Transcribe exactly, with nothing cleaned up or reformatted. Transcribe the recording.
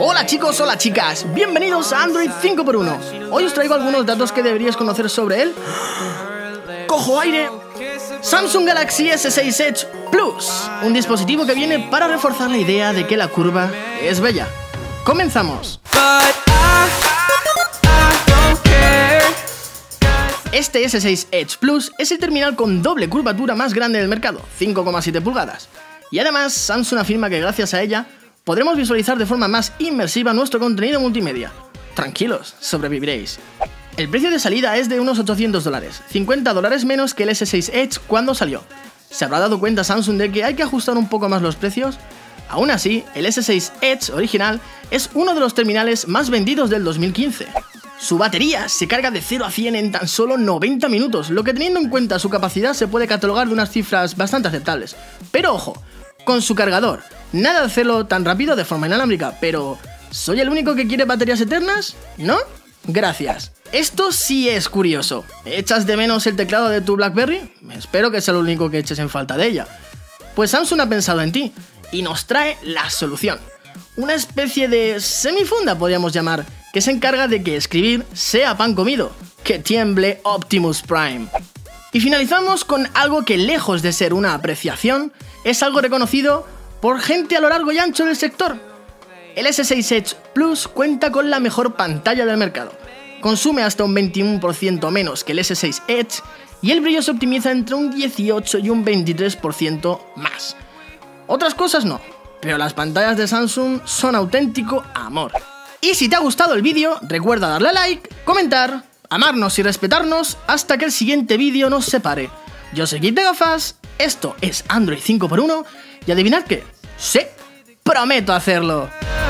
Hola chicos, hola chicas, bienvenidos a Android cinco por uno. Hoy os traigo algunos datos que deberías conocer sobre él. ¡Cojo aire! Samsung Galaxy S seis Edge Plus, un dispositivo que viene para reforzar la idea de que la curva es bella. ¡Comenzamos! Este S seis Edge Plus es el terminal con doble curvatura más grande del mercado, cinco coma siete pulgadas. Y además, Samsung afirma que gracias a ella podremos visualizar de forma más inmersiva nuestro contenido multimedia. Tranquilos, sobreviviréis. El precio de salida es de unos ochocientos dólares, cincuenta dólares menos que el S seis Edge cuando salió. ¿Se habrá dado cuenta Samsung de que hay que ajustar un poco más los precios? Aún así, el S seis Edge original es uno de los terminales más vendidos del dos mil quince. Su batería se carga de cero a cien en tan solo noventa minutos, lo que teniendo en cuenta su capacidad se puede catalogar de unas cifras bastante aceptables. Pero ojo, con su cargador, nada de hacerlo tan rápido de forma inalámbrica, pero ¿soy el único que quiere baterías eternas? ¿No? Gracias. Esto sí es curioso. ¿Echas de menos el teclado de tu BlackBerry? Espero que sea lo único que eches en falta de ella. Pues Samsung ha pensado en ti y nos trae la solución. Una especie de semifunda podríamos llamar, que se encarga de que escribir sea pan comido, que tiemble Optimus Prime. Y finalizamos con algo que lejos de ser una apreciación, es algo reconocido por gente a lo largo y ancho del sector. El S seis Edge Plus cuenta con la mejor pantalla del mercado, consume hasta un veintiuno por ciento menos que el S seis Edge y el brillo se optimiza entre un dieciocho por ciento y un veintitrés por ciento más. Otras cosas no, pero las pantallas de Samsung son auténtico amor. Y si te ha gustado el vídeo, recuerda darle a like, comentar, amarnos y respetarnos hasta que el siguiente vídeo nos separe. Yo soy Geekdegafas, esto es Android cinco por uno y adivinad qué, sí, prometo hacerlo.